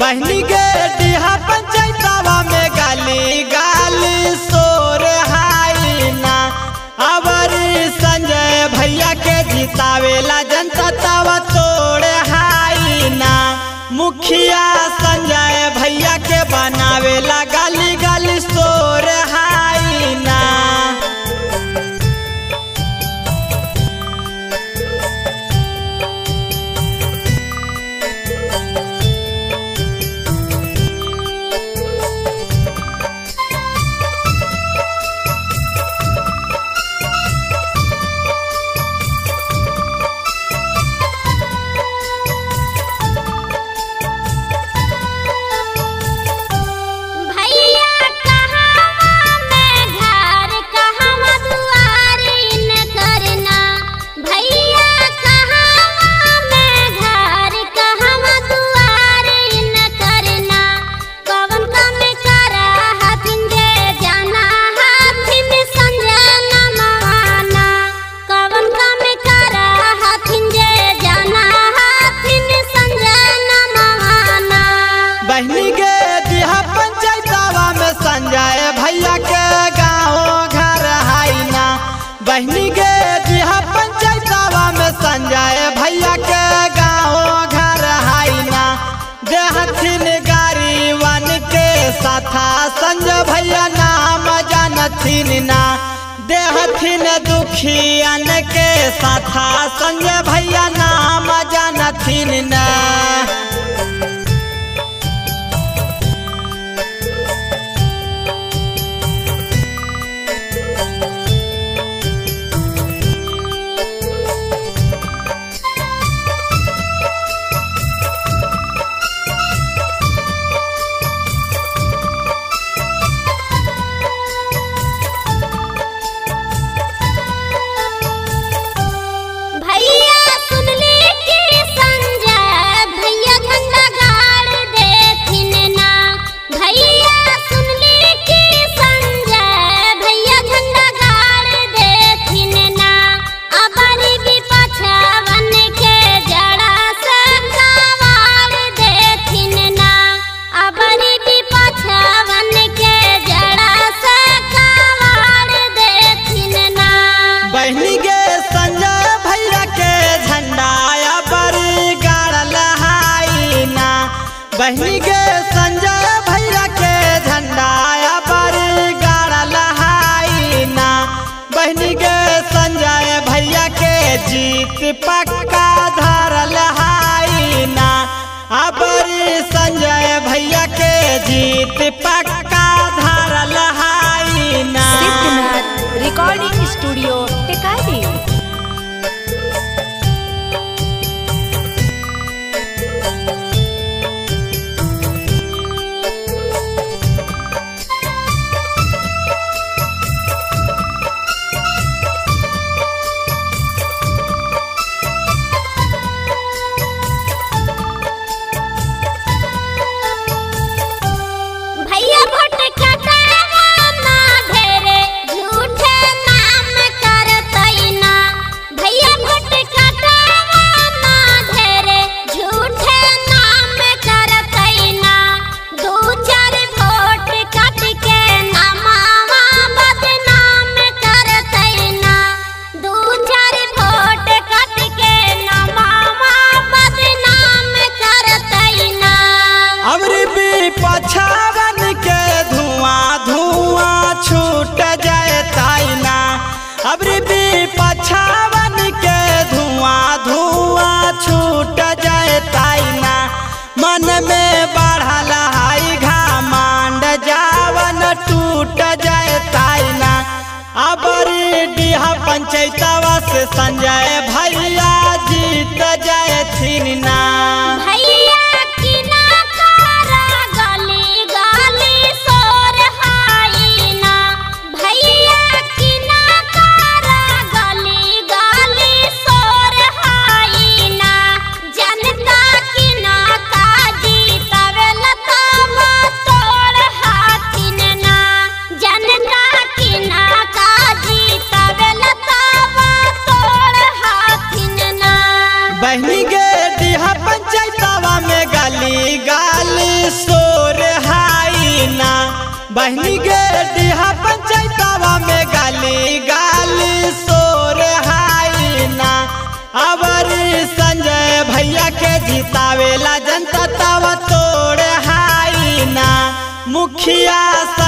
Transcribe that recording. बहनी के डीहा पंचायतवा में गाली गाली शोर हाई ना अबर संजय भैया के जितावेला जनता तवा तोड़ हाई ना। मुखिया संजय भैया के बनावेला गाली गाली शोर हाई ना। डीहा पंचायतवा में संजय भैया के गाँव घर हाई ना। बहनी के डीहा पंचायतवा में संजय भैया के गाँव घर हाई ना। देहथिन गरीबन के साथा संजय भैया नाम जानथिन ना। देहथिन दुखियन के साथा संजय भैया नाम जानथिन ना। बहनी के संजय भैया के झंडा पर गाड़ा लहाई ना। बहनी के संजय भैया के जीत पक्का धार लहाई ना। अबर संजय भैया के जीत पक्का धार लहाई ना। Recording studio Tikari. पछावन के धुआं छूट जाए ताइना। मन में बढ़ल हाई घमंड जावन टूट जाए ताइना। अबर डीहा पंचायतवा से संजय भैया जीत जाए थीन ना। बहनी के डीहा पंचायत बहनी गे डीहा पंचायतवा में गाली गाली सोर हाई ना अबरी संजय भैया के जितावेला जनता तवा तोड़ हाई ना मुखिया।